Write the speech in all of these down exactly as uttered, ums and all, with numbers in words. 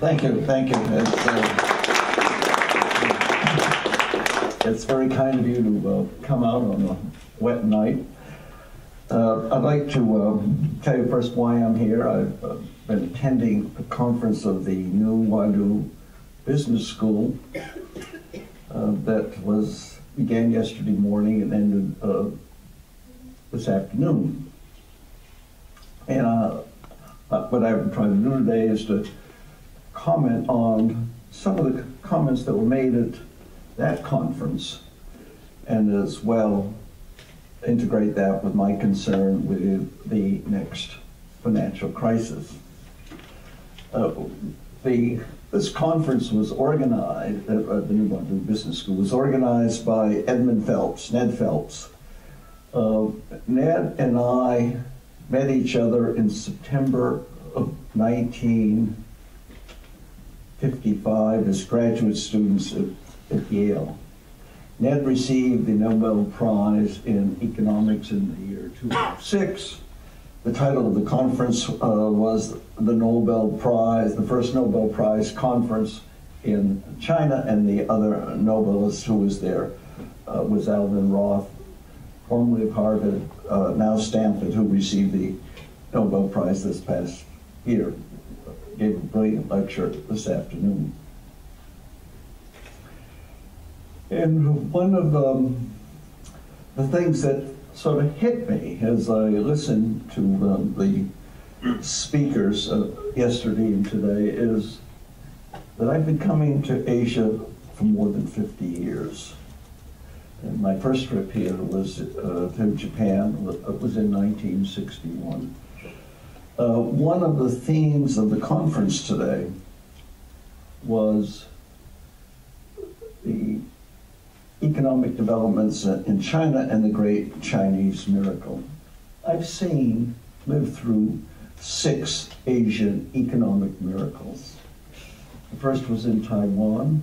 Thank you, thank you. It's, uh, it's very kind of you to uh, come out on a wet night. Uh, I'd like to uh, tell you first why I'm here. I've uh, been attending a conference of the New Wadu Business School uh, that was began yesterday morning and ended uh, this afternoon. And uh, what I've been trying to do today is to comment on some of the comments that were made at that conference, and as well integrate that with my concern with the next financial crisis. Uh, the, this conference was organized, uh, the New London Business School was organized by Edmund Phelps, Ned Phelps. Uh, Ned and I met each other in September of nineteen fifty-five as graduate students at, at Yale. Ned received the Nobel Prize in Economics in the year two thousand six. The title of the conference uh, was the Nobel Prize, the first Nobel Prize conference in China, and the other Nobelist who was there uh, was Alvin Roth, formerly of Harvard, uh, now Stanford, who received the Nobel Prize this past year. Gave a brilliant lecture this afternoon. And one of um, the things that sort of hit me as I listened to um, the speakers uh, yesterday and today is that I've been coming to Asia for more than fifty years. And my first trip here was uh, to Japan. It was in nineteen sixty-one. Uh, one of the themes of the conference today was the economic developments in China and the great Chinese miracle. I've seen, lived through six Asian economic miracles. The first was in Taiwan,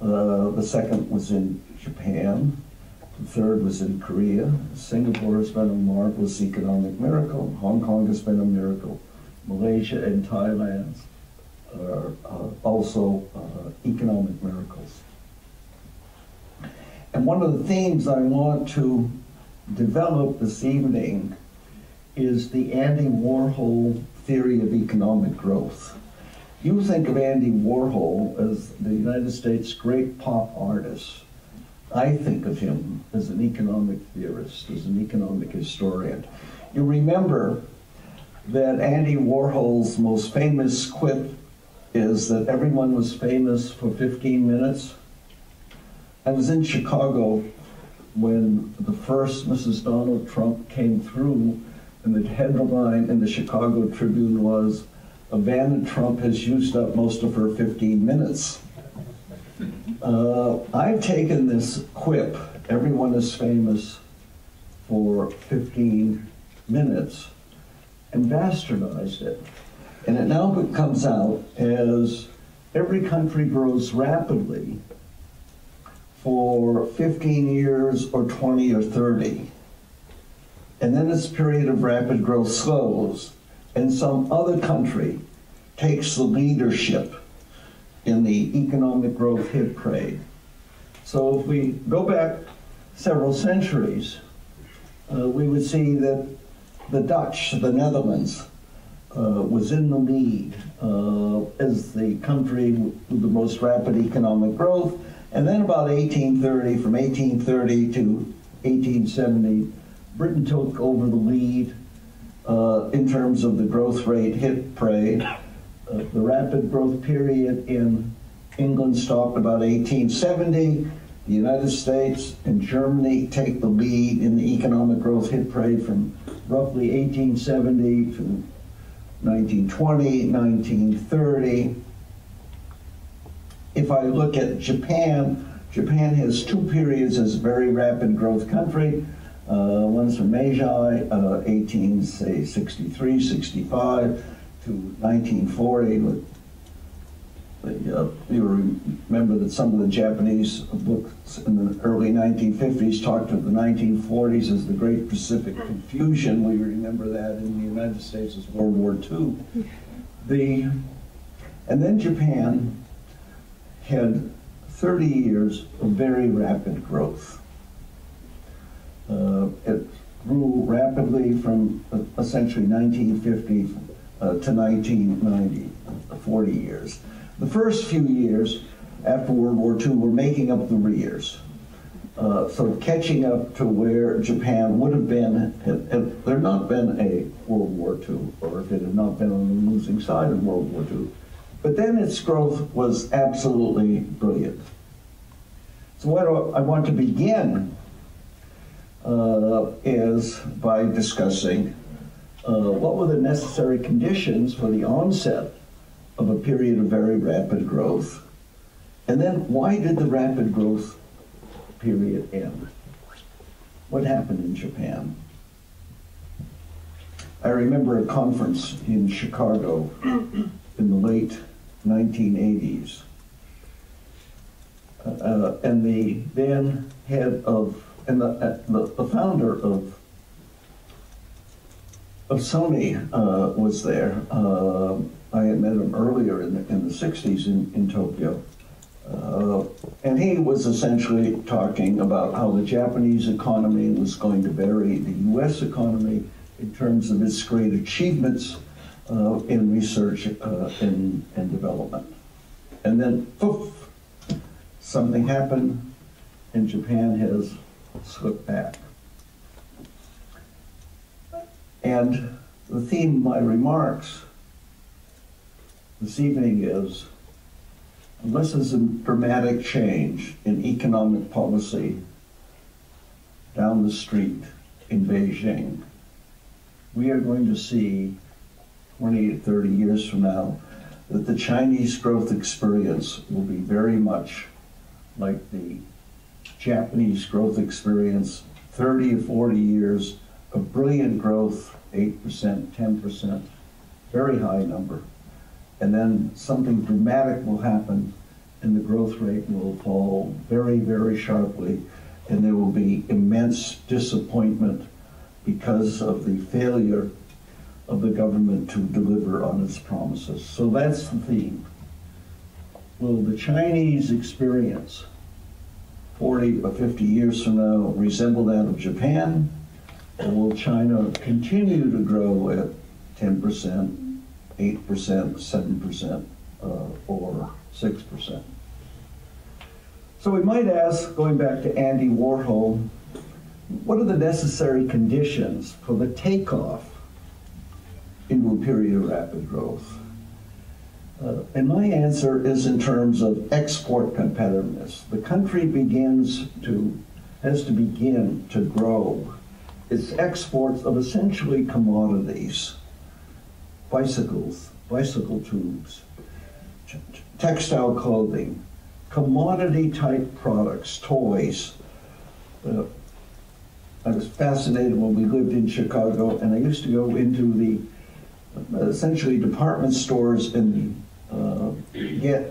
uh, the second was in Japan, the third was in Korea. Singapore has been a marvelous economic miracle. Hong Kong has been a miracle. Malaysia and Thailand are uh, also uh, economic miracles. And one of the themes I want to develop this evening is the Andy Warhol theory of economic growth. You think of Andy Warhol as the United States' great pop artist. I think of him as an economic theorist, as an economic historian. You remember that Andy Warhol's most famous quip is that everyone was famous for fifteen minutes. I was in Chicago when the first Missus Donald Trump came through, and the headline in the Chicago Tribune was, "Ivana Trump has used up most of her fifteen minutes. Uh, I've taken this quip, everyone is famous for fifteen minutes, and bastardized it. And it now comes out as every country grows rapidly for fifteen years or twenty or thirty. And then this period of rapid growth slows and some other country takes the leadership in the economic growth hit parade. So if we go back several centuries, uh, we would see that the Dutch, the Netherlands, uh, was in the lead uh, as the country with the most rapid economic growth. And then about eighteen thirty, from eighteen thirty to eighteen seventy, Britain took over the lead uh, in terms of the growth rate hit parade. Uh, the rapid growth period in England stopped about eighteen seventy. The United States and Germany take the lead in the economic growth hit parade from roughly eighteen seventy to nineteen twenty, nineteen thirty. If I look at Japan, Japan has two periods as a very rapid growth country. Uh, one's from Meiji, uh, eighteen, say, sixty-three, sixty-five to nineteen forty. With the, uh, you remember that some of the Japanese books in the early nineteen fifties talked of the nineteen forties as the Great Pacific Confusion. We remember that in the United States as World War Two. The And then Japan had thirty years of very rapid growth. Uh, it grew rapidly from uh, essentially nineteen fifty uh, to nineteen ninety, forty years. The first few years after World War Two were making up the rears, uh, sort of catching up to where Japan would have been had, had there not been a World War Two, or if it had not been on the losing side of World War Two. But then its growth was absolutely brilliant. So what I want to begin uh, is by discussing uh, what were the necessary conditions for the onset of a period of very rapid growth, and then why did the rapid growth period end? What happened in Japan? I remember a conference in Chicago in the late nineteen eighties, uh, and the then head of, and the, uh, the, the founder of of Sony uh, was there. Uh, I had met him earlier in the, in the sixties in, in Tokyo. Uh, and he was essentially talking about how the Japanese economy was going to bury the U S economy in terms of its great achievements uh, in research uh, and, and development. And then, poof, something happened, and Japan has slipped back. And the theme of my remarks this evening is, unless there's a dramatic change in economic policy down the street in Beijing, we are going to see twenty to thirty years from now that the Chinese growth experience will be very much like the Japanese growth experience, thirty or forty years of brilliant growth, eight percent, ten percent, very high number. And then something dramatic will happen, and the growth rate will fall very, very sharply, and there will be immense disappointment because of the failure of the government to deliver on its promises. So that's the theme. Will the Chinese experience forty or fifty years from now resemble that of Japan, or will China continue to grow at ten percent? eight percent, seven percent, uh, or six percent. So we might ask, going back to Andy Warhol, what are the necessary conditions for the takeoff into a period of rapid growth? Uh, and my answer is in terms of export competitiveness. The country begins to, has to begin to grow its exports of essentially commodities. Bicycles, bicycle tubes, textile clothing, commodity-type products, toys. Uh, I was fascinated when we lived in Chicago, and I used to go into the uh, essentially department stores in the, uh, get,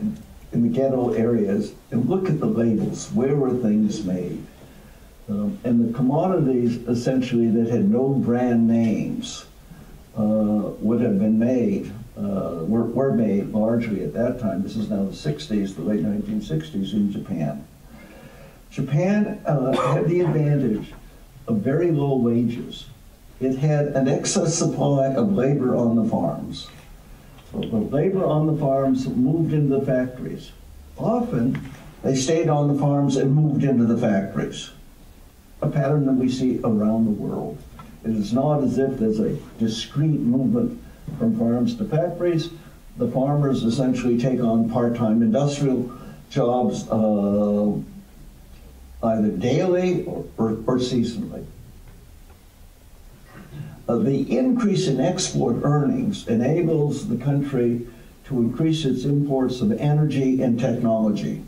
in the ghetto areas and look at the labels. Where were things made? Um, and the commodities, essentially, that had no brand names Uh, would have been made, uh, were, were made largely at that time. This is now the sixties, the late nineteen sixties in Japan. Japan uh, had the advantage of very low wages. It had an excess supply of labor on the farms. So the labor on the farms moved into the factories. Often, they stayed on the farms and moved into the factories, a pattern that we see around the world. It is not as if there's a discrete movement from farms to factories. The farmers essentially take on part-time industrial jobs uh, either daily or, or, or seasonally. Uh, the increase in export earnings enables the country to increase its imports of energy and technology.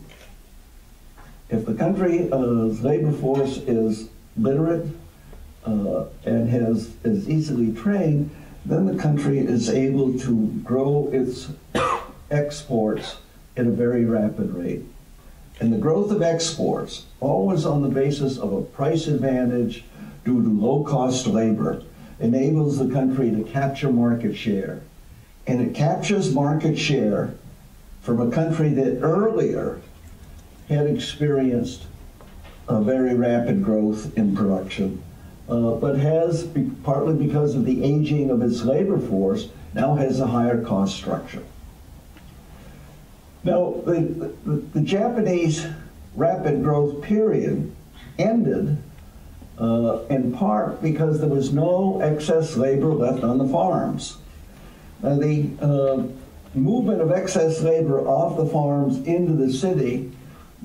If the country's uh, labor force is literate, Uh, and has, is easily trained, then the country is able to grow its exports at a very rapid rate. And the growth of exports, always on the basis of a price advantage due to low-cost labor, enables the country to capture market share. And it captures market share from a country that earlier had experienced a very rapid growth in production, uh, but has, be, partly because of the aging of its labor force, now has a higher cost structure. Now, the, the, the Japanese rapid growth period ended uh, in part because there was no excess labor left on the farms. Now, the uh, movement of excess labor off the farms into the city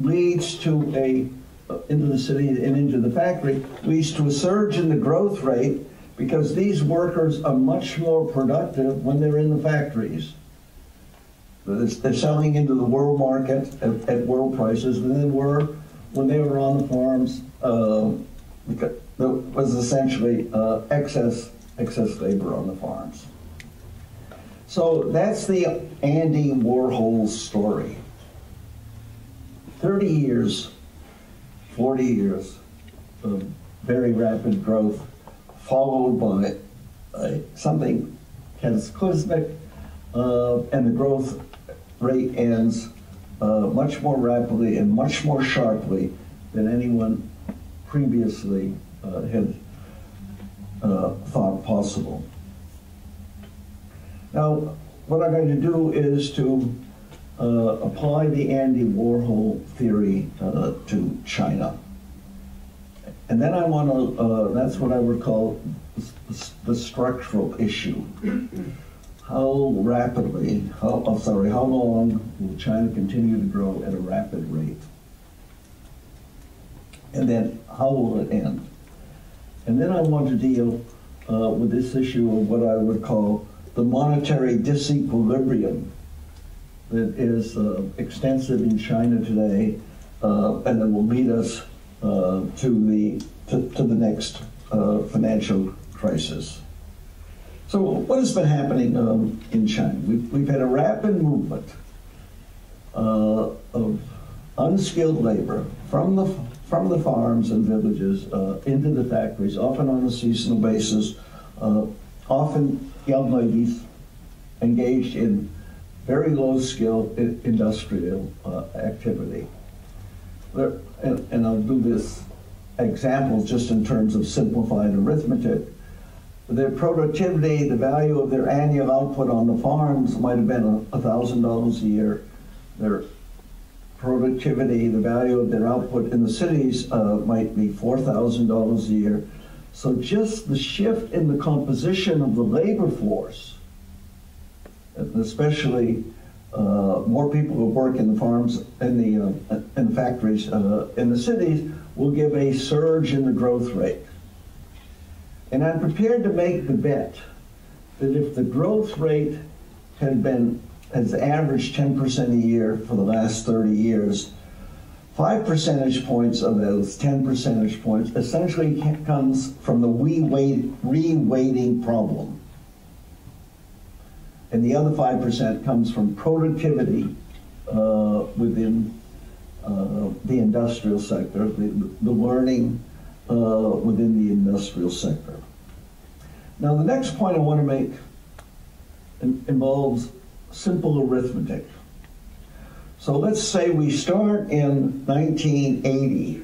leads to a into the city and into the factory, leads to a surge in the growth rate because these workers are much more productive when they're in the factories. They're selling into the world market at, at world prices than they were when they were on the farms. Uh, there was essentially uh, excess, excess labor on the farms. So that's the Andy Warhol story. thirty years, forty years of very rapid growth, followed by uh, something cataclysmic, uh, and the growth rate ends uh, much more rapidly and much more sharply than anyone previously uh, had uh, thought possible. Now, what I'm going to do is to Uh, apply the Andy Warhol theory uh, to China. And then I want to, uh, that's what I would call the structural issue. How rapidly, how, oh, sorry, how long will China continue to grow at a rapid rate? And then how will it end? And then I want to deal uh, with this issue of what I would call the monetary disequilibrium that is uh, extensive in China today, uh, and that will lead us uh, to the to, to the next uh, financial crisis. So, what has been happening um, in China? We've, we've had a rapid movement uh, of unskilled labor from the from the farms and villages uh, into the factories, often on a seasonal basis. Uh, often, young ladies engaged in very low-skilled industrial uh, activity. There, and, and I'll do this example just in terms of simplified arithmetic. Their productivity, the value of their annual output on the farms might have been one thousand dollars a year. Their productivity, the value of their output in the cities uh, might be four thousand dollars a year. So just the shift in the composition of the labor force, especially uh, more people who work in the farms and the uh, and factories uh, in the cities, will give a surge in the growth rate. And I'm prepared to make the bet that if the growth rate had been has averaged ten percent a year for the last thirty years, five percentage points of those ten percentage points essentially comes from the re-weighting problem. And the other five percent comes from productivity uh, within uh, the industrial sector, the, the learning uh, within the industrial sector. Now, the next point I want to make in, involves simple arithmetic. So let's say we start in nineteen eighty,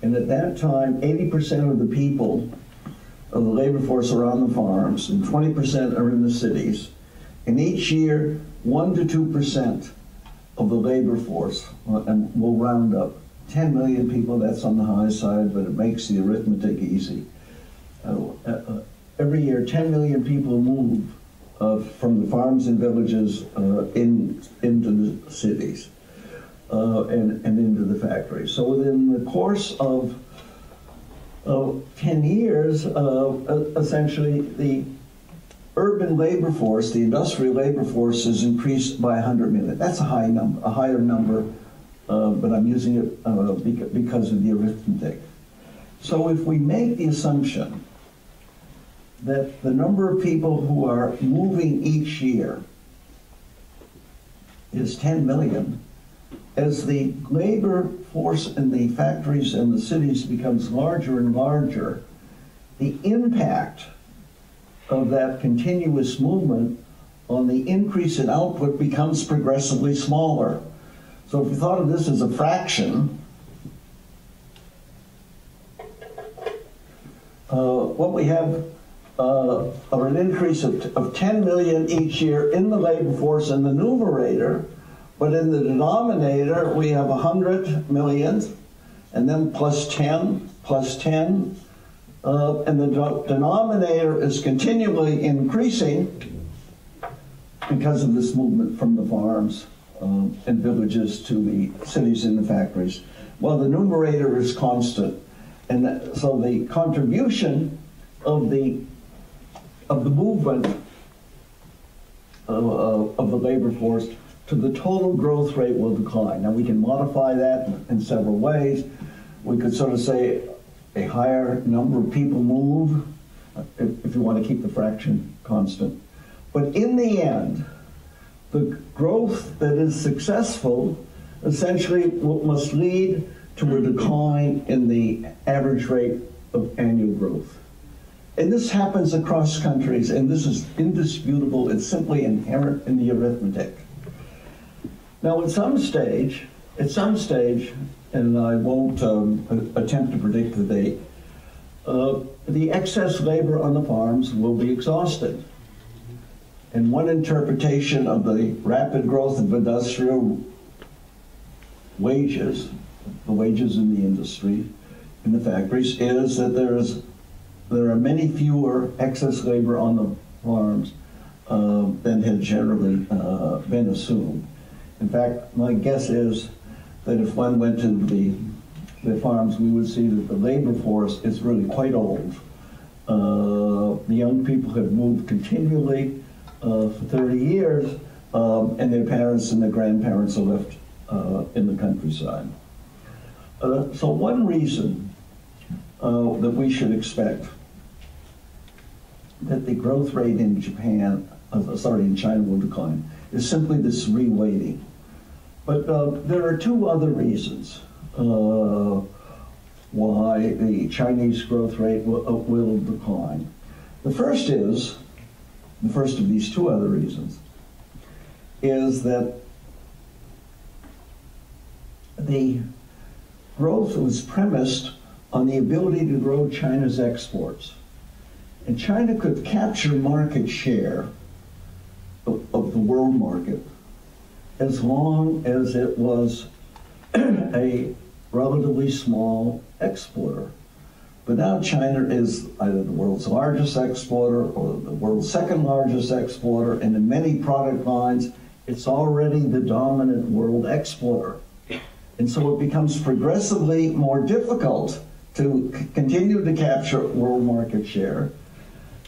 and at that time, eighty percent of the people of the labor force are on the farms, and twenty percent are in the cities. And each year, one to two percent of the labor force, and we'll round up, ten million people, that's on the high side, but it makes the arithmetic easy. Uh, uh, every year, ten million people move uh, from the farms and villages uh, in, into the cities uh, and, and into the factories. So within the course of, of ten years, uh, essentially the urban labor force, the industrial labor force, is increased by one hundred million. That's a high number, a higher number, uh, but I'm using it uh, because of the arithmetic. So if we make the assumption that the number of people who are moving each year is ten million, as the labor force in the factories and the cities becomes larger and larger, the impact of that continuous movement on the increase in output becomes progressively smaller. So if you thought of this as a fraction, uh, what we have uh, of an increase of, of ten million each year in the labor force in the numerator, but in the denominator we have one hundred million, and then plus ten, plus ten, uh, and the de- denominator is continually increasing because of this movement from the farms uh, and villages to the cities and the factories. Well, the numerator is constant, and that, so the contribution of the of the movement uh, of the labor force to the total growth rate will decline. Now we can modify that in several ways. We could sort of say a higher number of people move, if, if you want to keep the fraction constant. But in the end, the growth that is successful essentially must lead to a decline in the average rate of annual growth. And this happens across countries, and this is indisputable. It's simply inherent in the arithmetic. Now, at some stage, at some stage, and I won't um, attempt to predict the date, uh, the excess labor on the farms will be exhausted. And one interpretation of the rapid growth of industrial wages, the wages in the industry, in the factories, is that there is there are many fewer excess labor on the farms uh, than had generally uh, been assumed. In fact, my guess is that if one went to the, the farms, we would see that the labor force is really quite old. Uh, the young people have moved continually uh, for thirty years, um, and their parents and their grandparents are left uh, in the countryside. Uh, so one reason uh, that we should expect that the growth rate in Japan, uh, sorry, in China will decline, is simply this reweighting. But uh, there are two other reasons uh, why the Chinese growth rate will, uh, will decline. The first is, the first of these two other reasons, is that the growth was premised on the ability to grow China's exports. And China could capture market share of the world market as long as it was a relatively small exporter. But now China is either the world's largest exporter or the world's second largest exporter, and in many product lines, it's already the dominant world exporter. And so it becomes progressively more difficult to c- continue to capture world market share.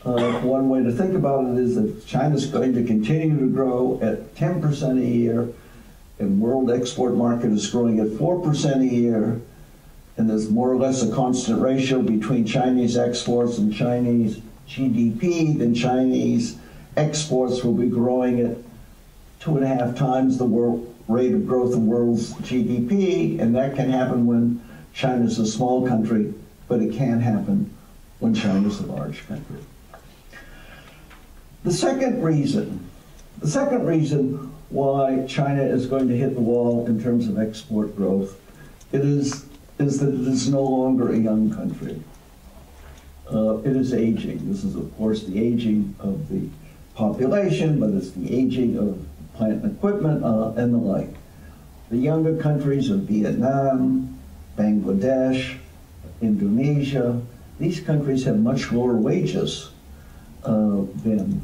Uh, one way to think about it is that China's going to continue to grow at ten percent a year, and world export market is growing at four percent a year, and there's more or less a constant ratio between Chinese exports and Chinese G D P, then Chinese exports will be growing at two and a half times the world rate of growth of world's G D P, and that can happen when China's a small country, but it can't happen when China's a large country. The second reason, the second reason why China is going to hit the wall in terms of export growth, it is, is that it is no longer a young country. Uh, it is aging. This is, of course, the aging of the population, but it's the aging of plant and equipment uh, and the like. The younger countries of Vietnam, Bangladesh, Indonesia, these countries have much lower wages uh, than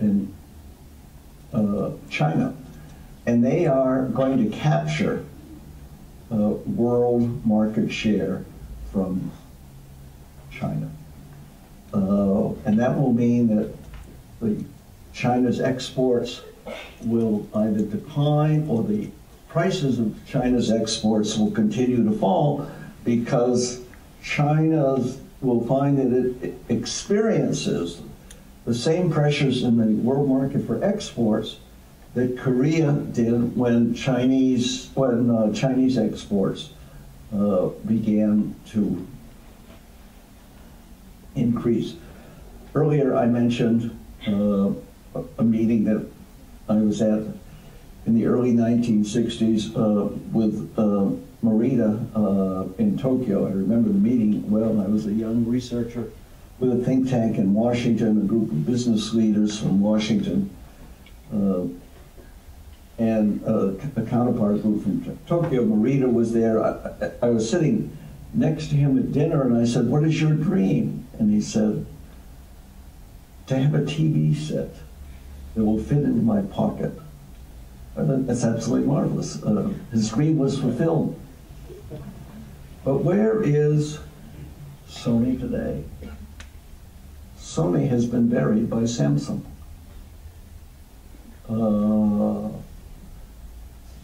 in uh, China, and they are going to capture uh, world market share from China, uh, and that will mean that the China's exports will either decline or the prices of China's exports will continue to fall, because China will find that it experiences the same pressures in the world market for exports that Korea did when Chinese when uh, Chinese exports uh, began to increase. Earlier I mentioned uh, a meeting that I was at in the early nineteen sixties uh, with uh, Morita uh, in Tokyo. I remember the meeting well. I was a young researcher with a think tank in Washington, a group of business leaders from Washington, uh, and uh, a counterpart group from Tokyo. Morita was there. I, I was sitting next to him at dinner, and I said, "What is your dream?" And he said, "To have a T V set that will fit into my pocket." I thought, that's absolutely marvelous. Uh, his dream was fulfilled. But where is Sony today? Sony has been buried by Samsung. Uh,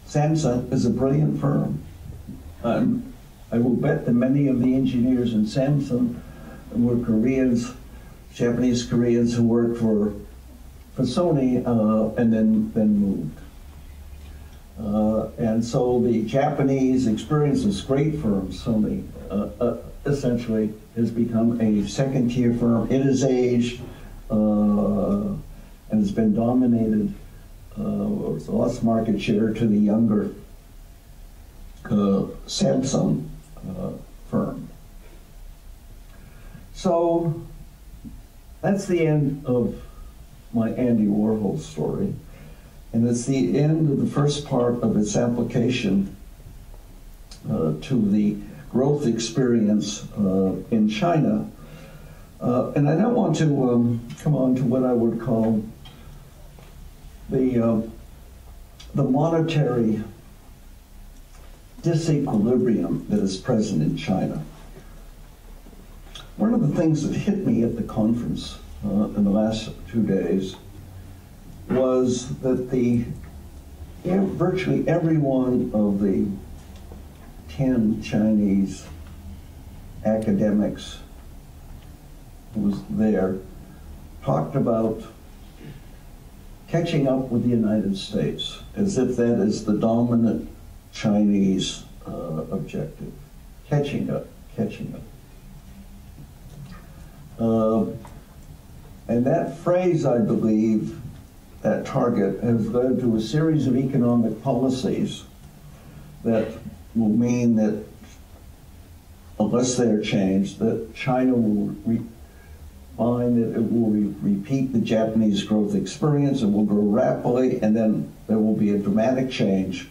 Samsung is a brilliant firm. Um, I will bet that many of the engineers in Samsung were Koreans, Japanese Koreans who worked for for Sony uh, and then then moved. Uh, and so the Japanese experience is great firm, Sony, uh, uh, essentially has become a second-tier firm. It is aged uh, and has been dominated, uh, or it's lost market share to the younger uh, Samsung uh, firm. So that's the end of my Andy Warhol story. And it's the end of the first part of its application uh, to the growth experience uh, in China. Uh, and I now want to um, come on to what I would call the, uh, the monetary disequilibrium that is present in China. One of the things that hit me at the conference uh, in the last two days was that the virtually every one of the ten Chinese academics who was there talked about catching up with the United States as if that is the dominant Chinese uh, objective. Catching up, catching up. Uh, and that phrase, I believe, that target has led to a series of economic policies that will mean that, unless they are changed, that China will re find that it will re repeat the Japanese growth experience, it will grow rapidly, and then there will be a dramatic change,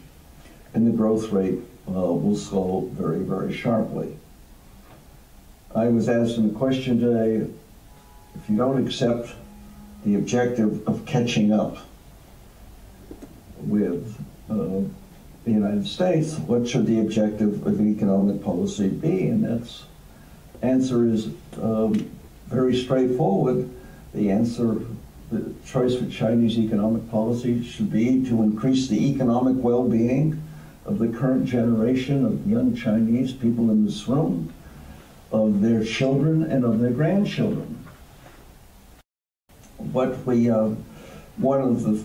and the growth rate uh, will slow very, very sharply. I was asked in the question today, if you don't accept the objective of catching up with uh, the United States, what should the objective of economic policy be? And that's answer is um, very straightforward. The answer, the choice for Chinese economic policy should be to increase the economic well-being of the current generation of young Chinese people in this room, of their children and of their grandchildren. What we, uh, one of the,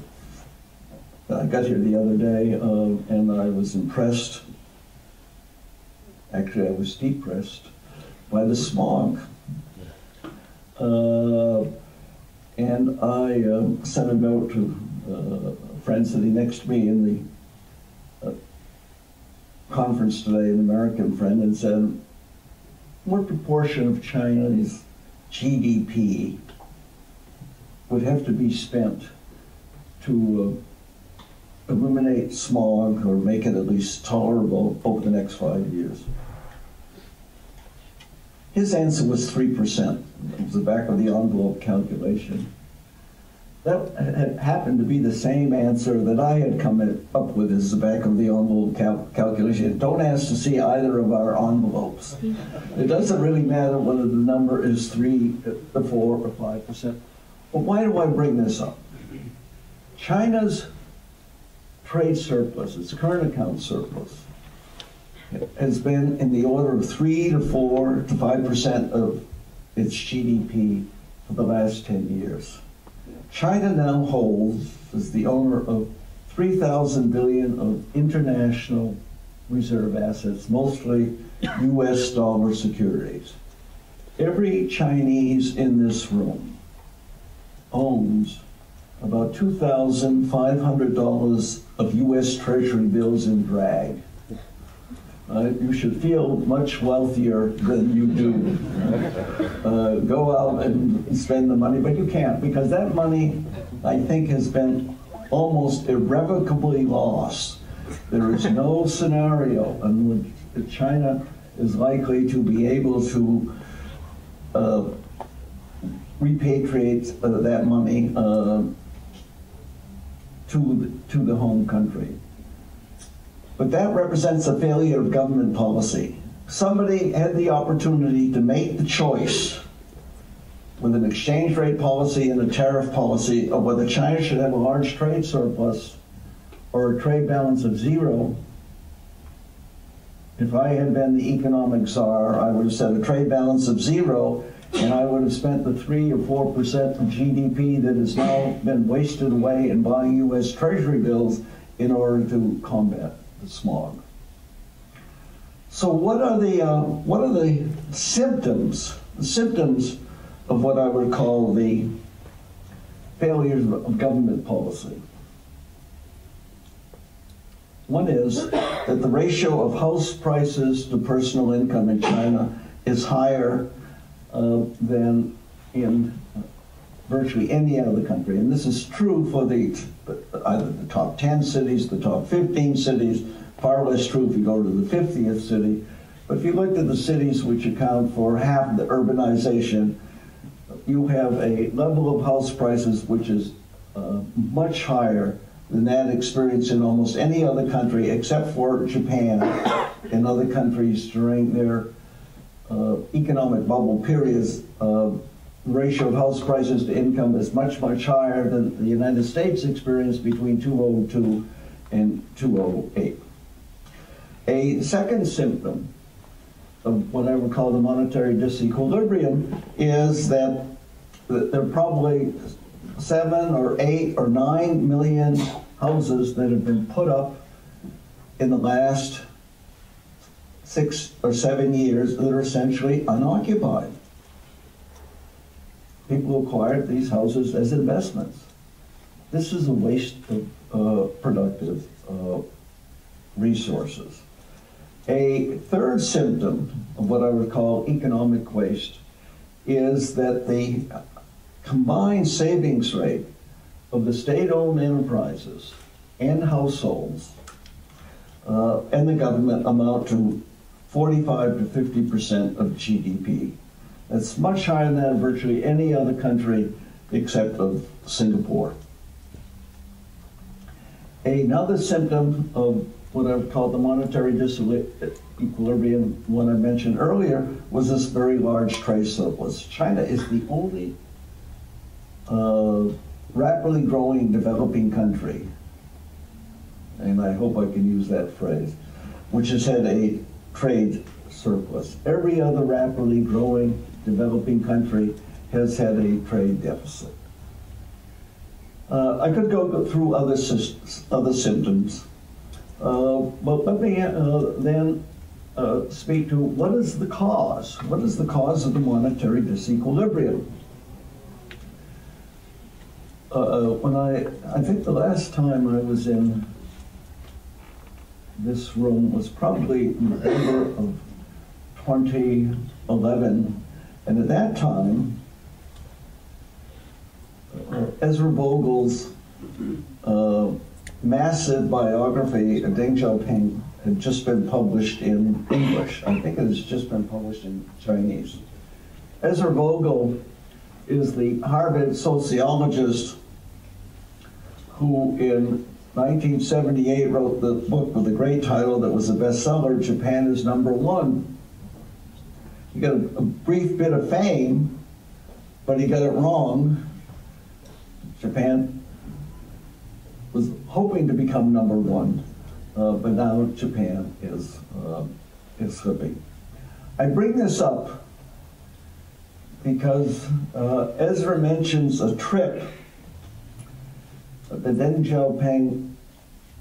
I got here the other day uh, and I was impressed, actually I was depressed, by the smog. Uh, and I uh, sent a note to uh, friends sitting next to me in the uh, conference today, an American friend, and said, what proportion of China's G D P would have to be spent to uh, eliminate smog or make it at least tolerable over the next five years? His answer was three percent. It was the back of the envelope calculation. That had happened to be the same answer that I had come up with as the back of the envelope cal calculation. Don't ask to see either of our envelopes. It doesn't really matter whether the number is three, or four, or five percent. But why do I bring this up? China's trade surplus, its current account surplus, has been in the order of three to four to five percent of its G D P for the last ten years. China now holds, as the owner of three thousand billion of international reserve assets, mostly U S dollar securities. Every Chinese in this room owns about two thousand five hundred dollars of U S Treasury bills in drag. Uh, you should feel much wealthier than you do. Uh, go out and spend the money, but you can't, because that money, I think, has been almost irrevocably lost. There is no scenario in which China is likely to be able to uh, repatriate uh, that money uh, to, to the home country. But that represents a failure of government policy. Somebody had the opportunity to make the choice with an exchange rate policy and a tariff policy of whether China should have a large trade surplus or a trade balance of zero. If I had been the economic czar, I would have said a trade balance of zero, and I would have spent the three or four percent of G D P that has now been wasted away in buying U S Treasury bills in order to combat the smog. So what are the uh, what are the symptoms? The symptoms of what I would call the failures of government policy. One is that the ratio of house prices to personal income in China is higher uh, than in virtually any other country. And this is true for the either the top ten cities, the top fifteen cities, far less true if you go to the fiftieth city. But if you looked at the cities which account for half the urbanization, you have a level of house prices which is uh, much higher than that experienced in almost any other country except for Japan and other countries during their uh, economic bubble periods. Uh, the ratio of house prices to income is much, much higher than the United States experienced between two thousand two and two thousand eight. A second symptom of what I would call the monetary disequilibrium is that there are probably seven or eight or nine million houses that have been put up in the last six or seven years that are essentially unoccupied. People acquired these houses as investments. This is a waste of uh, productive uh, resources. A third symptom of what I would call economic waste is that the combined savings rate of the state-owned enterprises and households uh, and the government amount to forty-five to fifty percent of G D P. That's much higher than virtually any other country except of Singapore. Another symptom of what I've called the monetary disequilibrium, one I mentioned earlier, was this very large trade surplus. China is the only uh, rapidly growing developing country, and I hope I can use that phrase, which has had a trade surplus. Every other rapidly growing developing country has had a trade deficit. Uh, I could go through other, other symptoms. Uh, but let me uh, then uh, speak to what is the cause? What is the cause of the monetary disequilibrium? Uh, when I, I think the last time I was in this room was probably November of twenty eleven, and at that time, uh, Ezra Vogel's uh, massive biography of Deng Xiaoping had just been published in English. I think it has just been published in Chinese. Ezra Vogel is the Harvard sociologist who in nineteen seventy-eight wrote the book with the great title that was a bestseller, Japan is Number One. He got a brief bit of fame, but he got it wrong. Japan was hoping to become number one, uh, but now Japan is, uh, is slipping. I bring this up because uh, Ezra mentions a trip that Deng Xiaoping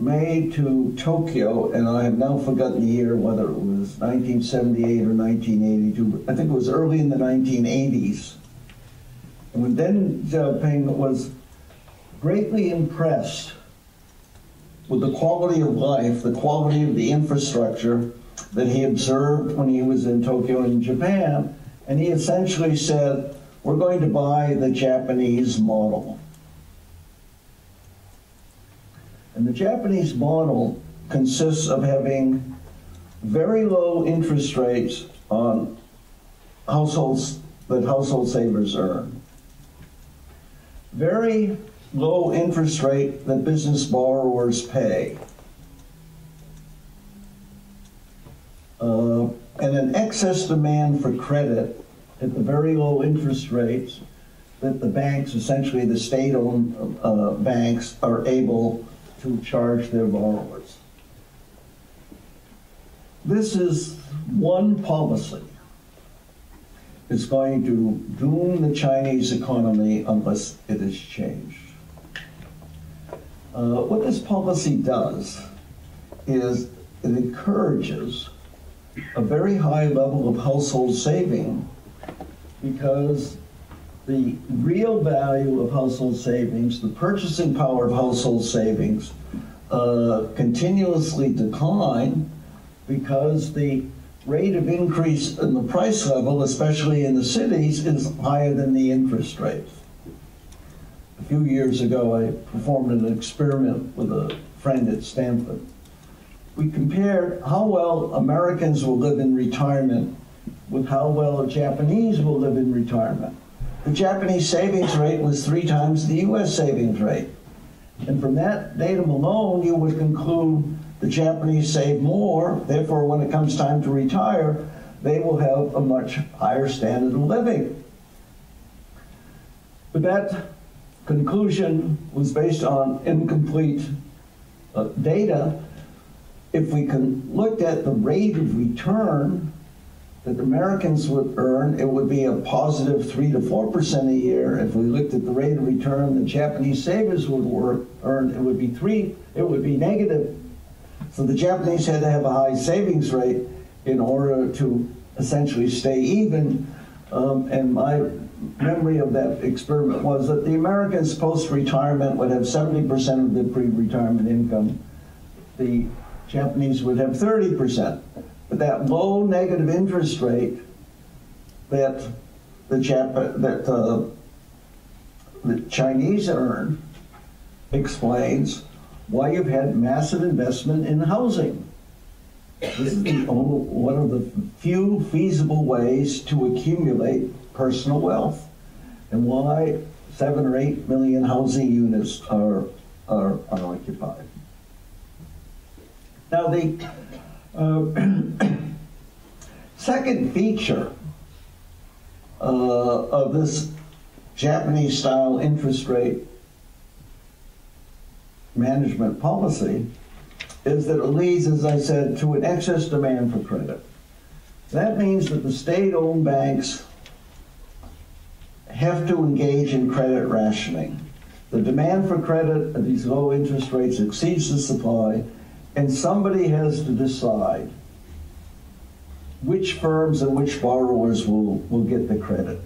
made to Tokyo, and I have now forgotten the year, whether it was nineteen seventy-eight or nineteen eighty-two. I think it was early in the nineteen eighties. And when Deng Xiaoping was greatly impressed with the quality of life, the quality of the infrastructure that he observed when he was in Tokyo and Japan, and he essentially said, we're going to buy the Japanese model. And the Japanese model consists of having very low interest rates on households that household savers earn, very low interest rate that business borrowers pay, uh, and an excess demand for credit at the very low interest rates that the banks, essentially the state-owned uh, banks, are able to charge their borrowers. This is one policy. It's going to doom the Chinese economy unless it is changed. Uh, what this policy does is it encourages a very high level of household saving, because the real value of household savings, the purchasing power of household savings, uh, continuously decline because the rate of increase in the price level, especially in the cities, is higher than the interest rates. A few years ago, I performed an experiment with a friend at Stanford. We compared how well Americans will live in retirement with how well Japanese will live in retirement. The Japanese savings rate was three times the U S savings rate. And from that datum alone, you would conclude the Japanese save more, therefore when it comes time to retire, they will have a much higher standard of living. But that conclusion was based on incomplete uh, data. If we can look at the rate of return that Americans would earn, it would be a positive three to four percent a year. If we looked at the rate of return that Japanese savers would work, earn, it would be three, it would be negative. So the Japanese had to have a high savings rate in order to essentially stay even. Um, and my memory of that experiment was that the Americans post-retirement would have seventy percent of their pre-retirement income. The Japanese would have thirty percent. But that low negative interest rate that the, Jap that, uh, the Chinese earn explains why you've had massive investment in housing. This is the only, one of the few feasible ways to accumulate personal wealth, and why seven or eight million housing units are, are unoccupied. Now the Uh, second feature uh, of this Japanese-style interest rate management policy is that it leads, as I said, to an excess demand for credit. That means that the state-owned banks have to engage in credit rationing. The demand for credit at these low interest rates exceeds the supply, and somebody has to decide which firms and which borrowers will, will get the credit.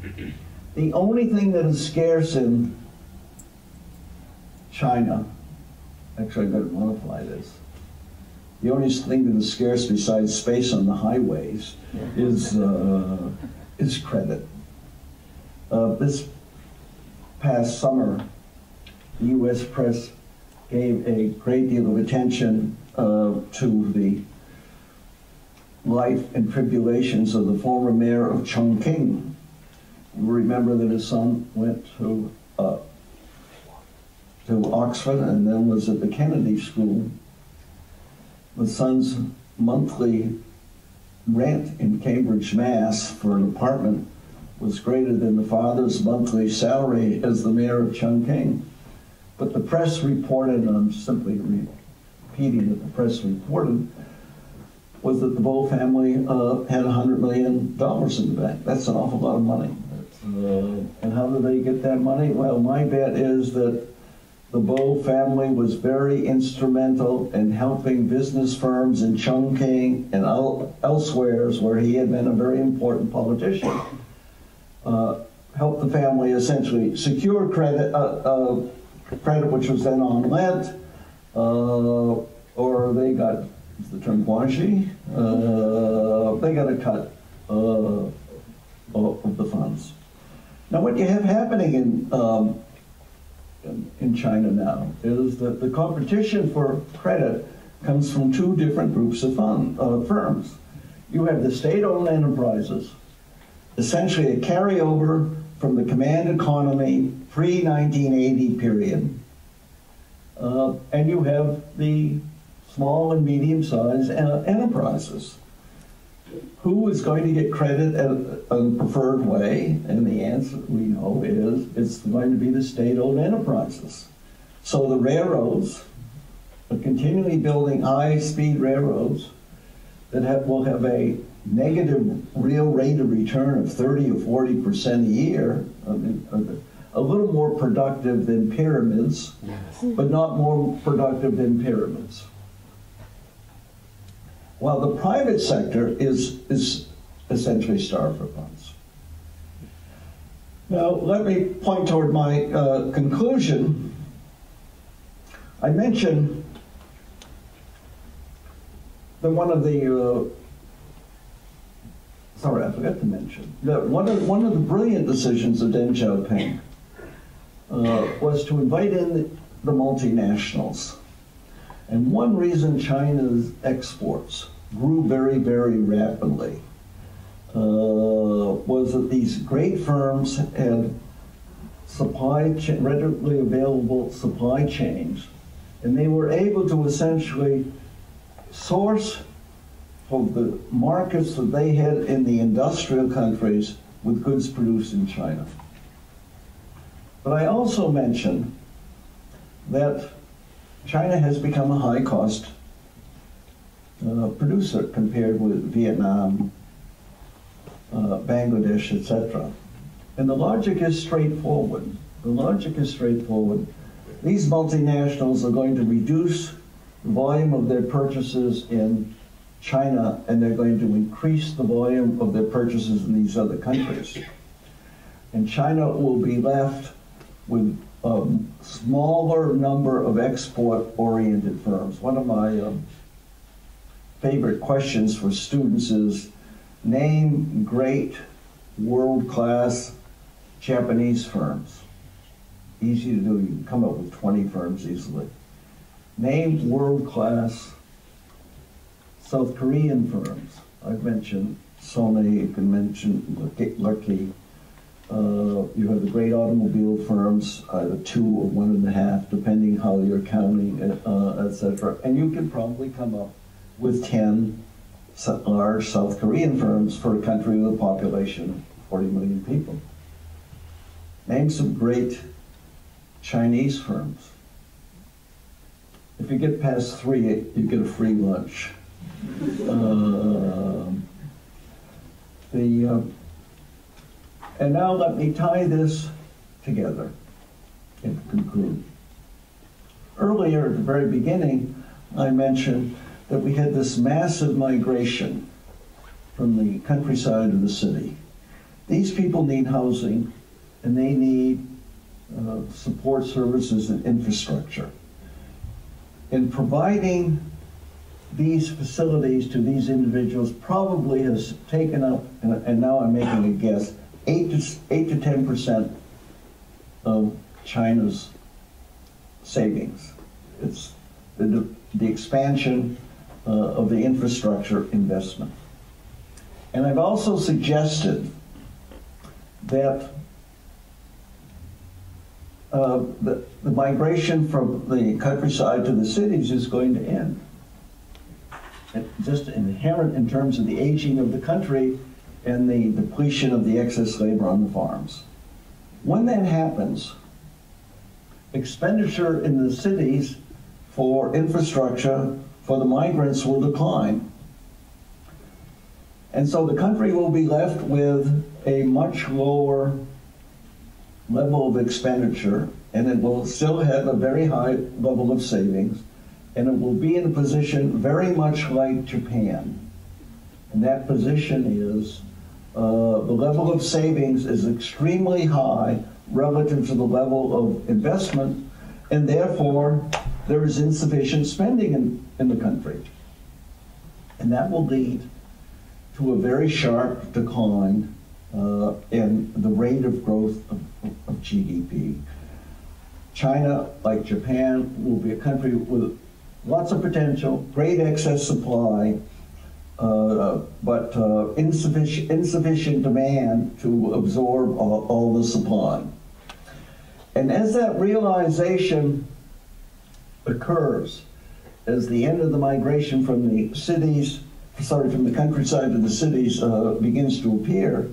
The only thing that is scarce in China, actually I'm going to modify this, the only thing that is scarce besides space on the highways is, uh, is credit. Uh, this past summer, the U S press gave a great deal of attention Uh, to the life and tribulations of the former mayor of Chongqing. You remember that his son went to, uh, to Oxford and then was at the Kennedy School. The son's monthly rent in Cambridge, Mass for an apartment was greater than the father's monthly salary as the mayor of Chongqing. But the press reported, and I'm simply reading, that the press reported, was that the Bo family uh, had one hundred million dollars in the bank. That's an awful lot of money. And how did they get that money? Well, my bet is that the Bo family was very instrumental in helping business firms in Chongqing and el elsewhere where he had been a very important politician, uh, help the family essentially secure credit, uh, uh, credit, which was then on rent, uh, or they got, it's the term guanxi, uh, they got a cut uh, of the funds. Now what you have happening in, um, in, in China now is that the competition for credit comes from two different groups of fund, uh, firms. You have the state-owned enterprises, essentially a carryover from the command economy pre nineteen eighty period. Uh, and you have the small and medium-sized enterprises. Who is going to get credit in a preferred way? And the answer we know is it's going to be the state-owned enterprises. So the railroads are continually building high-speed railroads that have, will have a negative real rate of return of thirty or forty percent a year, I mean, a little more productive than pyramids, yes. But not more productive than pyramids. While the private sector is, is essentially starved for funds. Now, let me point toward my uh, conclusion. I mentioned that one of the, uh, sorry, I forgot to mention, that one of, one of the brilliant decisions of Deng Xiaoping uh, was to invite in the, the multinationals. And one reason China's exports grew very, very rapidly uh, was that these great firms had supply chain, readily available supply chains, and they were able to essentially source for the markets that they had in the industrial countries with goods produced in China. But I also mentioned that China has become a high-cost uh, producer compared with Vietnam, uh, Bangladesh, et cetera. And the logic is straightforward. The logic is straightforward. These multinationals are going to reduce the volume of their purchases in China, and they're going to increase the volume of their purchases in these other countries. And China will be left with a smaller number of export-oriented firms. One of my um, favorite questions for students is, name great world-class Japanese firms. Easy to do, you can come up with twenty firms easily. Name world-class South Korean firms. I've mentioned Sony, you can mention Lucky. Uh, you have the great automobile firms, either two or one and a half, depending how you're counting, uh, et cetera. And you can probably come up with ten large South Korean firms for a country with a population of forty million people. Name some great Chinese firms. If you get past three, you get a free lunch. Uh, the... Uh, And now let me tie this together and conclude. Earlier, at the very beginning, I mentioned that we had this massive migration from the countryside to the city. These people need housing, and they need uh, support services and infrastructure. And providing these facilities to these individuals probably has taken up, and, and now I'm making a guess, eight to ten percent of China's savings. It's the, the expansion uh, of the infrastructure investment. And I've also suggested that uh, the, the migration from the countryside to the cities is going to end. And just inherent in terms of the aging of the country and the depletion of the excess labor on the farms. When that happens, expenditure in the cities for infrastructure for the migrants will decline. And so the country will be left with a much lower level of expenditure, and it will still have a very high level of savings, and it will be in a position very much like Japan. And that position is, Uh, the level of savings is extremely high relative to the level of investment, and therefore there is insufficient spending in, in the country. And that will lead to a very sharp decline uh, in the rate of growth of, of G D P. China, like Japan, will be a country with lots of potential, great excess supply, uh, but uh, insufficient, insufficient demand to absorb all, all the supply. And as that realization occurs, as the end of the migration from the cities, sorry, from the countryside to the cities uh, begins to appear,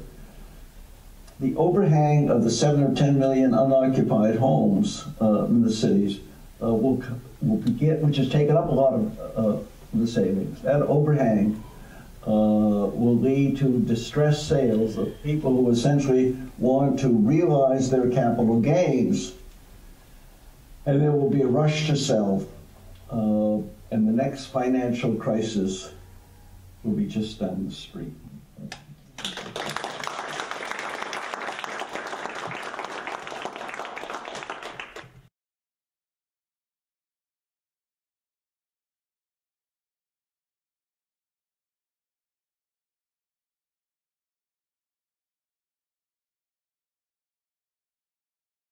the overhang of the seven or ten million unoccupied homes uh, in the cities uh, will, will begin, which has taken up a lot of uh, the savings. That overhang uh, will lead to distressed sales of people who essentially want to realize their capital gains. And there will be a rush to sell. Uh, and the next financial crisis will be just down the street.